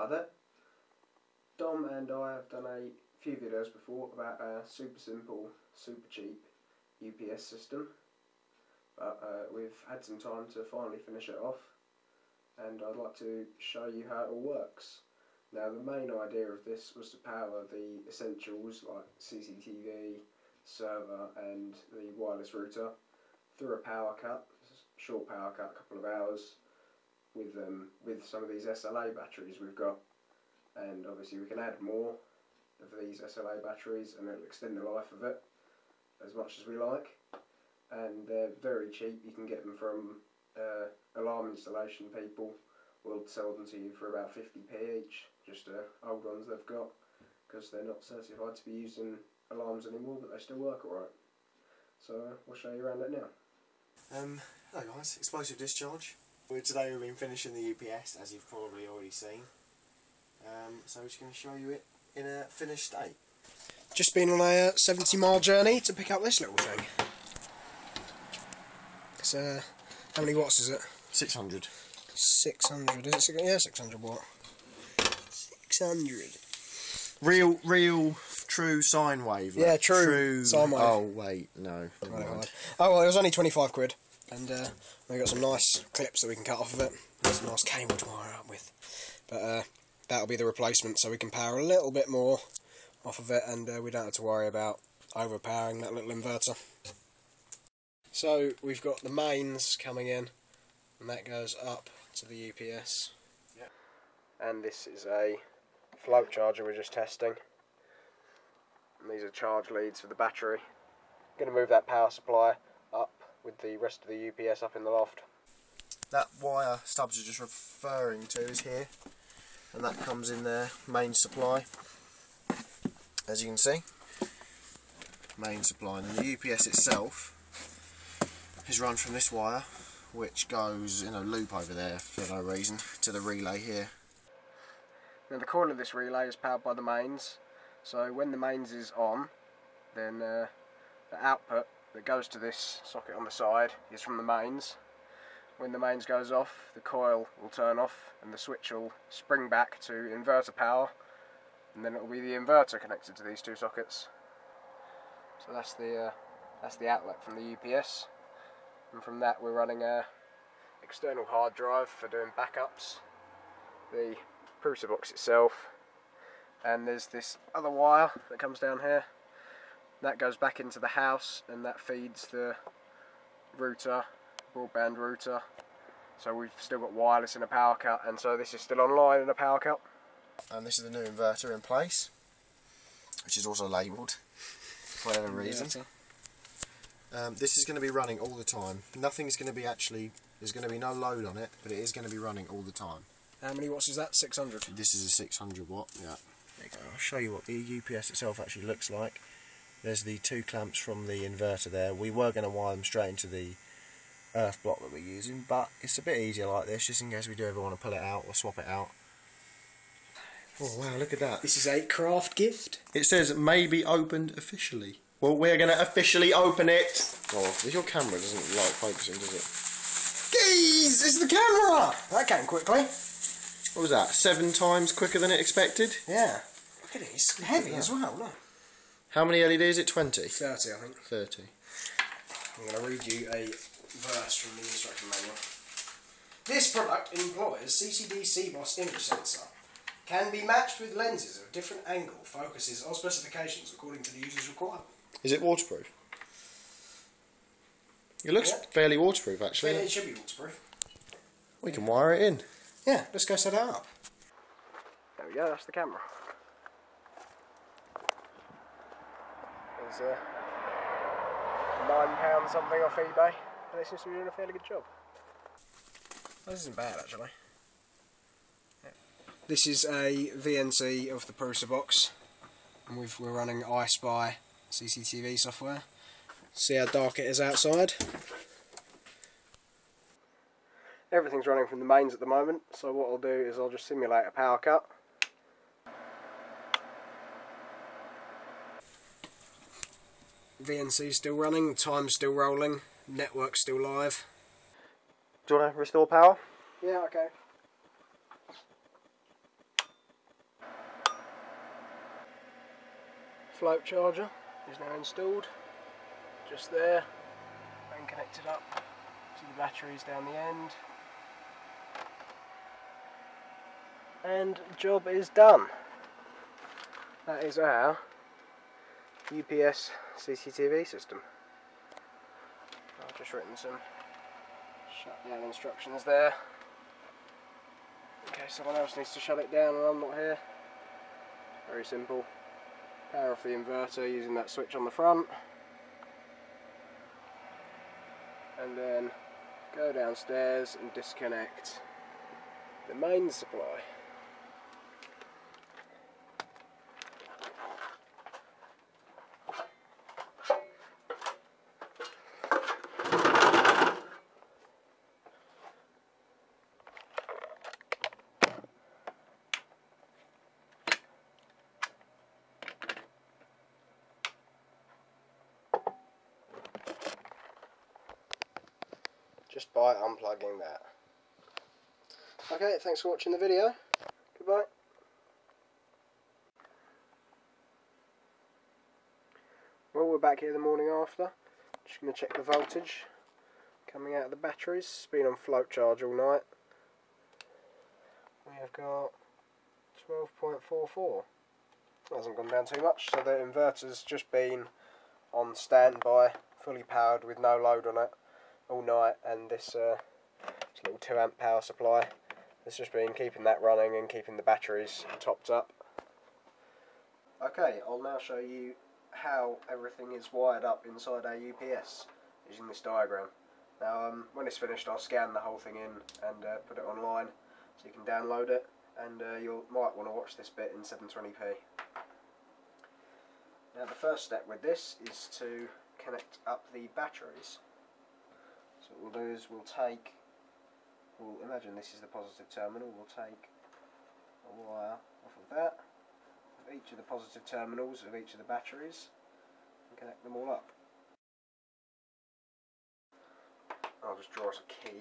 Hi there, Dom and I have done a few videos before about our super simple, super cheap UPS system, but we've had some time to finally finish it off, and I'd like to show you how it all works. Now, the main idea of this was to power the essentials like CCTV, server and the wireless router through a power cut, short power cut, a couple of hours, with some of these SLA batteries we've got. And obviously we can add more of these SLA batteries and it'll extend the life of it as much as we like. And they're very cheap. You can get them from alarm installation people. We'll sell them to you for about 50p each, just old ones they've got, because they're not certified to be used in alarms anymore, but they still work alright. So we'll show you around it now. Hello guys, Explosive Discharge. Today we've been finishing the UPS, as you've probably already seen. So we're just going to show you it in a finished state. Just been on a 70-mile journey to pick up this little thing. It's how many watts is it? 600. 600, is it? Yeah, 600 watt. 600. Real, true sine wave. Like, yeah, true sine wave. Oh, wait, no. Never mind. Oh, well, it was only 25 quid. And we've got some nice clips that we can cut off of it. There's some nice cable to wire up with. But that'll be the replacement, so we can power a little bit more off of it, and we don't have to worry about overpowering that little inverter. So we've got the mains coming in, and that goes up to the UPS. Yep. And this is a float charger we're just testing. And these are charge leads for the battery. I'm going to move that power supply up with the rest of the UPS up in the loft. That wire stubs you're just referring to is here, and that comes in their main supply, as you can see. Main supply, and then the UPS itself is run from this wire, which goes in a loop over there for no reason, to the relay here. Now the coil of this relay is powered by the mains, so when the mains is on, then the output that goes to this socket on the side is from the mains. When the mains goes off, the coil will turn off and the switch will spring back to inverter power, and then it will be the inverter connected to these two sockets. So that's the outlet from the UPS, and from that we're running a external hard drive for doing backups, the PrusaBox itself, and there's this other wire that comes down here. That goes back into the house, and that feeds the router, broadband router. So we've still got wireless in a power cut, and so this is still online in a power cut. And this is the new inverter in place, which is also labelled for whatever reason. This is going to be running all the time. Nothing's going to be actually, there's going to be no load on it, but it is going to be running all the time. How many watts is that? 600? This is a 600 watt, yeah. There you go. I'll show you what the UPS itself actually looks like. There's the two clamps from the inverter there. We were going to wire them straight into the earth block that we're using, but it's a bit easier like this, just in case we do ever want to pull it out or swap it out. Oh wow, look at that. This is a craft gift. It says may be opened officially. Well, we're going to officially open it. Oh, your camera doesn't like focusing, does it? Geez, it's the camera! That came quickly. What was that, 7 times quicker than it expected? Yeah. Look at it, it's heavy as well, look. How many LEDs is it? 20? 30, I think. 30. I'm going to read you a verse from the instruction manual. This product employs CCD-CMOS image sensor. Can be matched with lenses of different angle, focuses or specifications according to the user's requirement. Is it waterproof? It looks fairly waterproof, actually. It should be waterproof. We can wire it in. Yeah, let's go set it up. There we go, that's the camera. £9 something off eBay, and it seems to be doing a fairly good job. This isn't bad actually. Yeah. This is a VNC of the PrusaBox, and we're running iSpy CCTV software. See how dark it is outside. Everything's running from the mains at the moment, so what I'll do is I'll just simulate a power cut. VNC still running, time's still rolling, network's still live. Do you want to restore power? Yeah, okay. float charger is now installed just there and connected up to the batteries down the end, and job is done. That is our UPS CCTV system. I've just written some shutdown instructions there in case someone else needs to shut it down and I'm not here. Very simple. Power off the inverter using that switch on the front, and then go downstairs and disconnect the mains supply. Just by unplugging that. Okay, thanks for watching the video. Goodbye. Well, we're back here the morning after. Just going to check the voltage coming out of the batteries. It's been on float charge all night. We have got 12.44. It hasn't gone down too much, so the inverter's just been on standby, fully powered with no load on it all night, and this little 2 amp power supply has just been keeping that running and keeping the batteries topped up. Okay, I'll now show you how everything is wired up inside our UPS using this diagram. Now when it's finished I'll scan the whole thing in and put it online so you can download it, and you might want to watch this bit in 720p. Now the first step with this is to connect up the batteries. So what we'll do is we'll imagine this is the positive terminal. We'll take a wire off of that, of each of the positive terminals of each of the batteries, and connect them all up. I'll just draw us a key.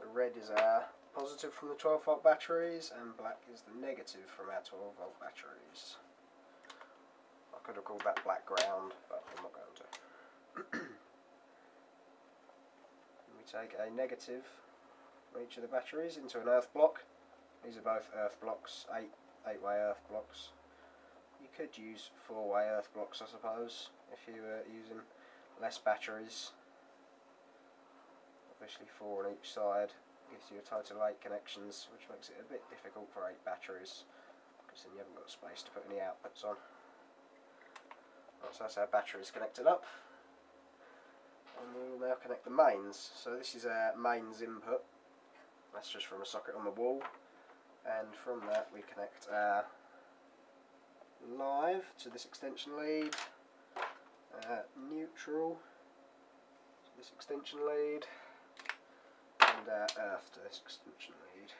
The red is our positive from the 12 volt batteries, and black is the negative from our 12 volt batteries. I could have called that black ground, but I'm not going to. We take a negative from each of the batteries into an earth block. These are both earth blocks, eight-way earth blocks. You could use 4-way earth blocks, I suppose, if you were using less batteries. Obviously 4 on each side. Gives you a total of 8 connections, which makes it a bit difficult for 8 batteries, because then you haven't got space to put any outputs on. Right, so that's our batteries connected up, and we will now connect the mains. So this is our mains input. That's just from a socket on the wall, and from that we connect our live to this extension lead, neutral to this extension lead, and our earth to this extension lead.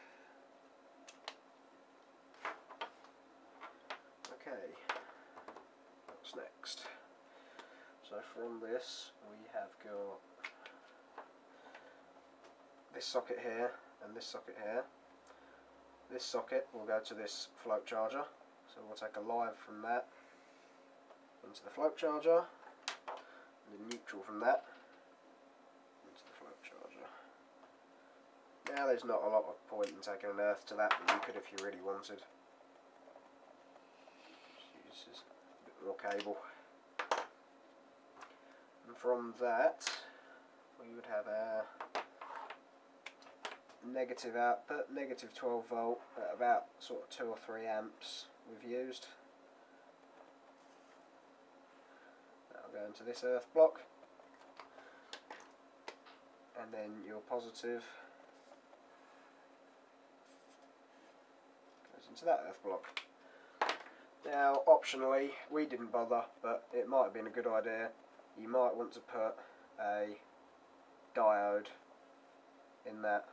Okay, what's next? So from this we have got this socket here and this socket here. This socket will go to this float charger, so we'll take a live from that into the float charger, and a neutral from that. Now there's not a lot of point in taking an earth to that, but you could if you really wanted. Just use a bit more cable. And from that we would have our negative output, negative 12 volt at about sort of 2 or 3 amps we've used. That'll go into this earth block. And then your positive into that earth block. Now optionally, we didn't bother, but it might have been a good idea, you might want to put a diode in that,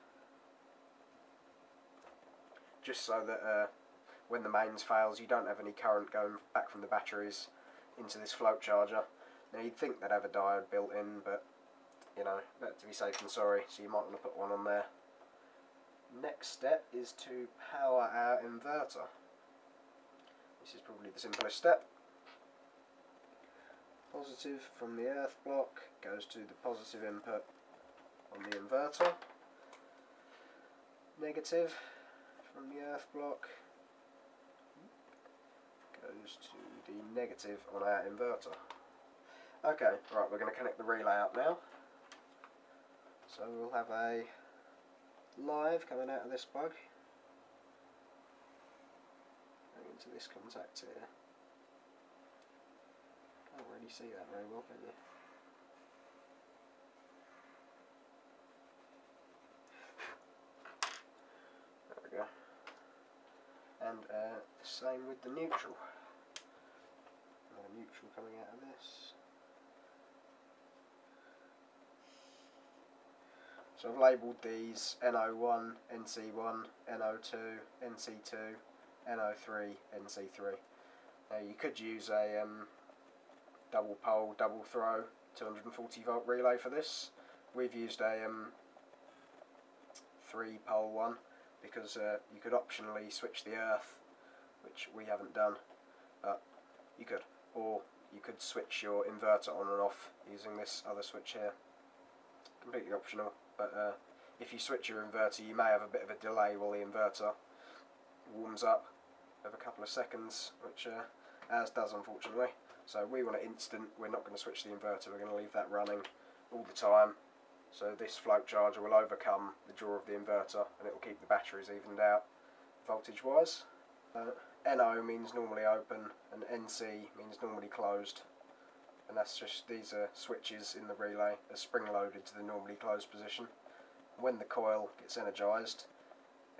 just so that when the mains fails you don't have any current going back from the batteries into this float charger. Now you'd think they'd have a diode built in, but you know, better to be safe than sorry, so you might want to put one on there. Next step is to power our inverter. This is probably the simplest step. Positive from the earth block goes to the positive input on the inverter. Negative from the earth block goes to the negative on our inverter. Okay, right, we're going to connect the relay up now. So we'll have a live coming out of this plug going into this contact here. Can't really see that very well, can you? There we go. And same with the neutral. Another neutral coming out of this. So I've labelled these NO1, NC1, NO2, NC2, NO3, NC3. Now you could use a double pole, double throw, 240 volt relay for this. We've used a 3 pole one because you could optionally switch the earth, which we haven't done, but you could. Or you could switch your inverter on and off using this other switch here. Completely optional. But if you switch your inverter, you may have a bit of a delay while the inverter warms up of a couple of seconds, which ours does, unfortunately. So we want it instant. We're not going to switch the inverter, we're going to leave that running all the time. So this float charger will overcome the draw of the inverter and it will keep the batteries evened out voltage wise. NO means normally open and NC means normally closed. And that's just, these are switches in the relay, are spring loaded to the normally closed position. When the coil gets energised,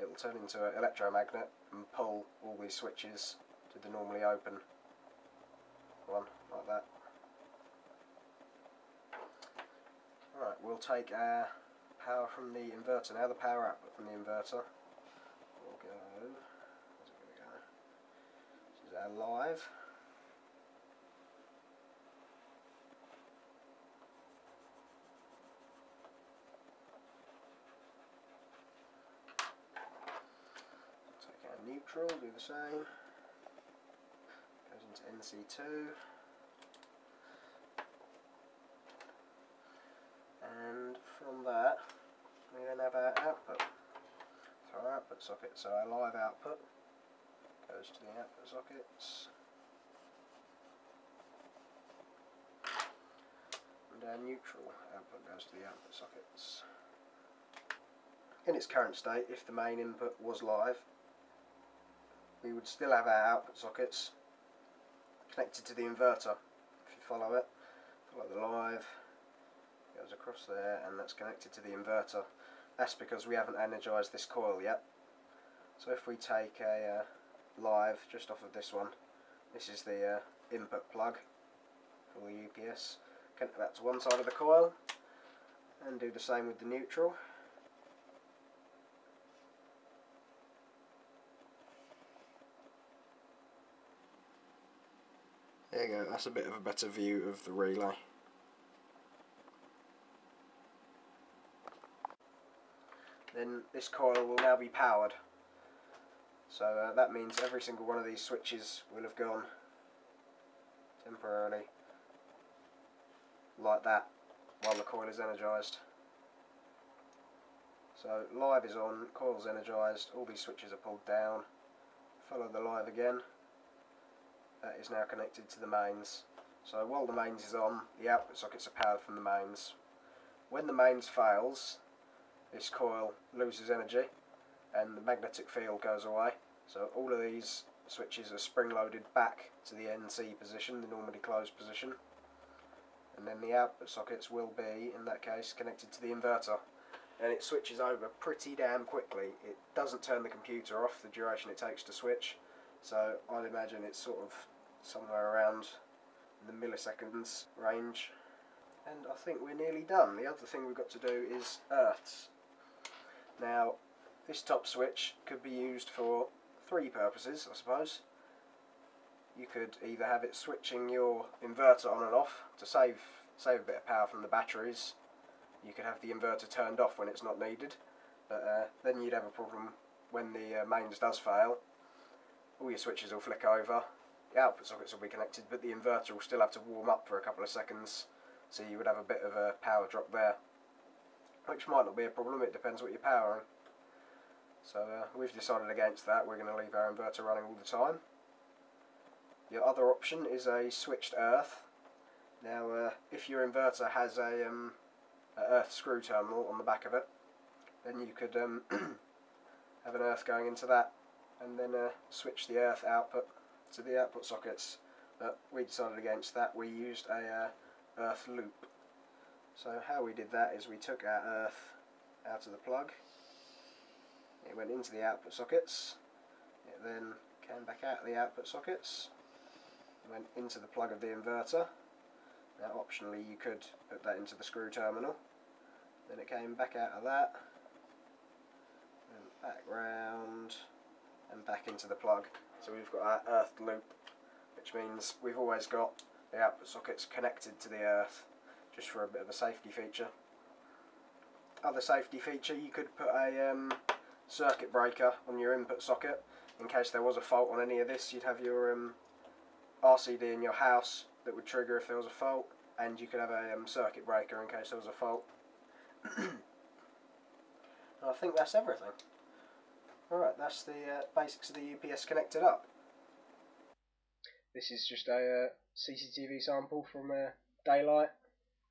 it will turn into an electromagnet and pull all these switches to the normally open one, like that. Alright, we'll take our power from the inverter now, the power output from the inverter. We'll go, where's it going to go? This is our live. Neutral, do the same, goes into NC2, and from that we then have our output, so our output socket, so our live output goes to the output sockets, and our neutral output goes to the output sockets. In its current state, if the main input was live, we would still have our output sockets connected to the inverter. If you follow it, follow the live, goes across there, and that's connected to the inverter. That's because we haven't energised this coil yet. So if we take a live just off of this one, this is the input plug for the UPS, connect that to one side of the coil, and do the same with the neutral. There you go, that's a bit of a better view of the relay. Then this coil will now be powered. So that means every single one of these switches will have gone temporarily like that while the coil is energised. So live is on, coil's energised, all these switches are pulled down. Follow the live again. That is now connected to the mains. So while the mains is on, the output sockets are powered from the mains. When the mains fails, this coil loses energy and the magnetic field goes away. So all of these switches are spring loaded back to the NC position, the normally closed position. And then the output sockets will be, in that case, connected to the inverter. And it switches over pretty damn quickly. It doesn't turn the computer off, the duration it takes to switch. So I'd imagine it's sort of somewhere around the milliseconds range. And I think we're nearly done. The other thing we've got to do is earths. Now, this top switch could be used for three purposes, I suppose. You could either have it switching your inverter on and off to save a bit of power from the batteries, you could have the inverter turned off when it's not needed, but then you'd have a problem when the mains does fail. All your switches will flick over, the output sockets will be connected, but the inverter will still have to warm up for a couple of seconds, so you would have a bit of a power drop there, which might not be a problem. It depends what you're powering. So we've decided against that. We're going to leave our inverter running all the time. Your other option is a switched earth. Now if your inverter has a earth screw terminal on the back of it, then you could have an earth going into that, and then switch the earth output to the output sockets. But we decided against that. We used a earth loop. So how we did that is we took our earth out of the plug, it went into the output sockets, it then came back out of the output sockets, it went into the plug of the inverter. Now optionally you could put that into the screw terminal, then it came back out of that, and back round, and back into the plug. So we've got our earth loop, which means we've always got the output sockets connected to the earth, just for a bit of a safety feature. Other safety feature, you could put a circuit breaker on your input socket. In case there was a fault on any of this, you'd have your RCD in your house that would trigger if there was a fault, and you could have a circuit breaker in case there was a fault. I think that's everything. Alright, that's the basics of the UPS connected up. This is just a CCTV sample from daylight,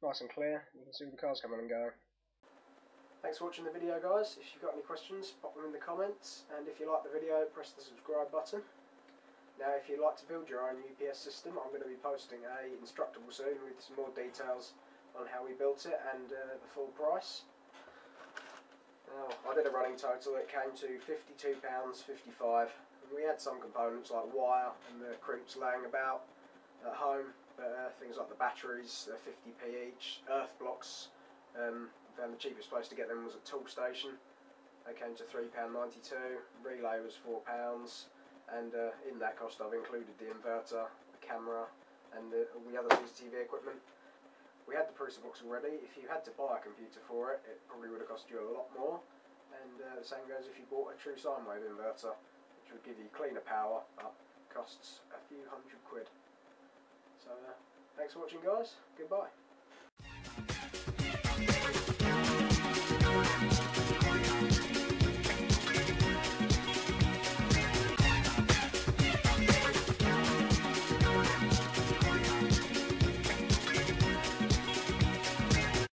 nice and clear. You can see all the cars coming and going. Thanks for watching the video, guys. If you've got any questions, pop them in the comments, and if you like the video, press the subscribe button. Now if you'd like to build your own UPS system, I'm going to be posting a Instructable soon with some more details on how we built it and the full price. Now, I did a running total. It came to £52.55. We had some components like wire and the crimps laying about at home, but things like the batteries, 50p each, earth blocks, found the cheapest place to get them was at Tool Station. They came to £3.92, relay was £4, and in that cost I've included the inverter, the camera, and all the other CCTV equipment. We had the PrusaBox already. If you had to buy a computer for it, it probably would have cost you a lot more, and the same goes if you bought a true sine wave inverter, which would give you cleaner power, but costs a few £100. So thanks for watching, guys. Goodbye.